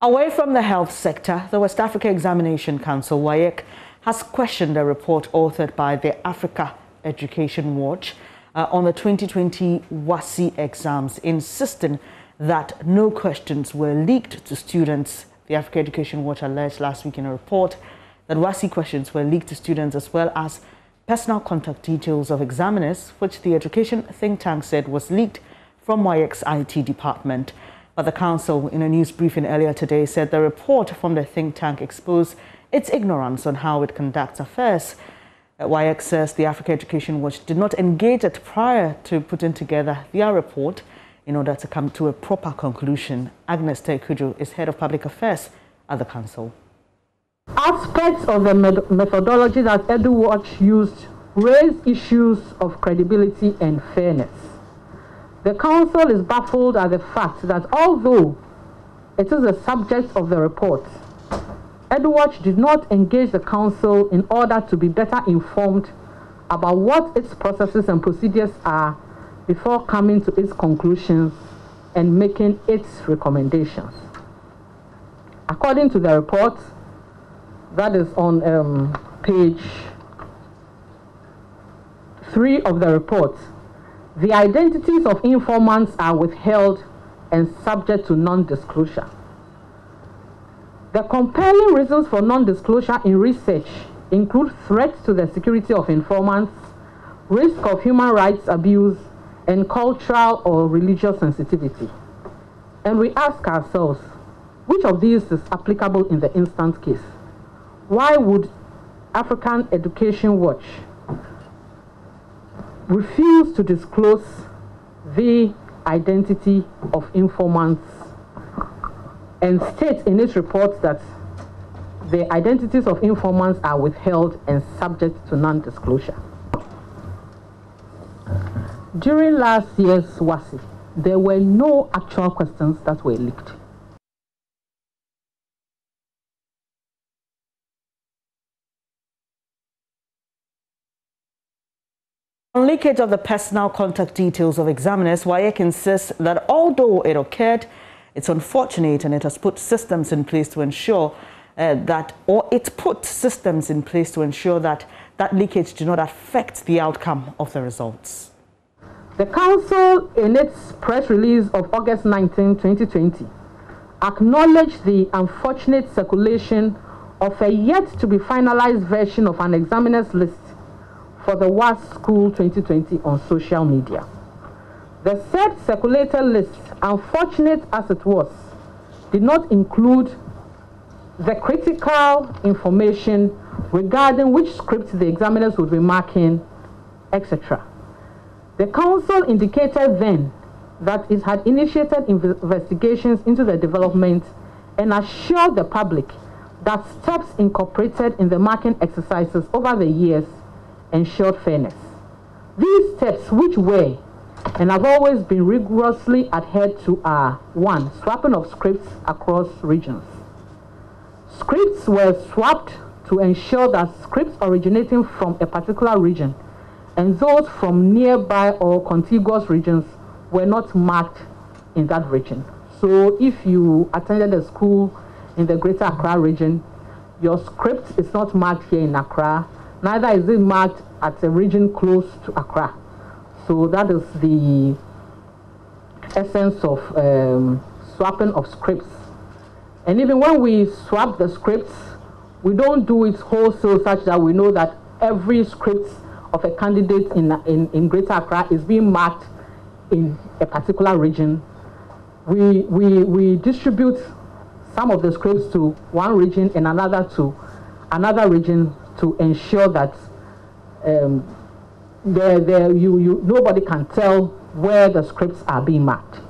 Away from the health sector, the West Africa Examination Council, WAEC, has questioned a report authored by the Africa Education Watch on the 2020 WASSCE exams, insisting that no questions were leaked to students. The Africa Education Watch alleged last week in a report that WASSCE questions were leaked to students, as well as personal contact details of examiners, which the education think tank said was leaked from WAEC's IT department. But the council, in a news briefing earlier today, said the report from the think tank exposed its ignorance on how it conducts affairs. WAEC says the Africa Education Watch did not engage it prior to putting together their report in order to come to a proper conclusion. Agnes Teikudu is head of public affairs at the council. Aspects of the methodology that EduWatch used raise issues of credibility and fairness. The council is baffled at the fact that although it is the subject of the report, EduWatch did not engage the council in order to be better informed about what its processes and procedures are before coming to its conclusions and making its recommendations. According to the report, that is on page 3 of the report, the identities of informants are withheld and subject to non-disclosure. The compelling reasons for non-disclosure in research include threats to the security of informants, risk of human rights abuse, and cultural or religious sensitivity. And we ask ourselves, which of these is applicable in the instant case? Why would African Education Watch refuse to disclose the identity of informants and state in its report that the identities of informants are withheld and subject to non-disclosure? During last year's WASSCE, there were no actual questions that were leaked. On leakage of the personal contact details of examiners, WAEC insists that although it occurred, it's unfortunate, and it has put systems in place to ensure that leakage do not affect the outcome of the results. The council, in its press release of August 19, 2020, acknowledged the unfortunate circulation of a yet-to-be-finalized version of an examiner's list for the WASSCE School 2020 on social media. The said circulator list, unfortunate as it was, did not include the critical information regarding which scripts the examiners would be marking, etc. The council indicated then that it had initiated investigations into the development and assured the public that steps incorporated in the marking exercises over the years ensured fairness. These steps, which were and have always been rigorously adhered to, are 1. Swapping of scripts across regions. Scripts were swapped to ensure that scripts originating from a particular region and those from nearby or contiguous regions were not marked in that region. So if you attended a school in the Greater Accra region, your script is not marked here in Accra, neither is it marked at a region close to Accra. So that is the essence of swapping of scripts. And even when we swap the scripts, we don't do it wholesale such that we know that every script of a candidate in Greater Accra is being marked in a particular region. We distribute some of the scripts to one region and another to another region to ensure that nobody can tell where the scripts are being marked.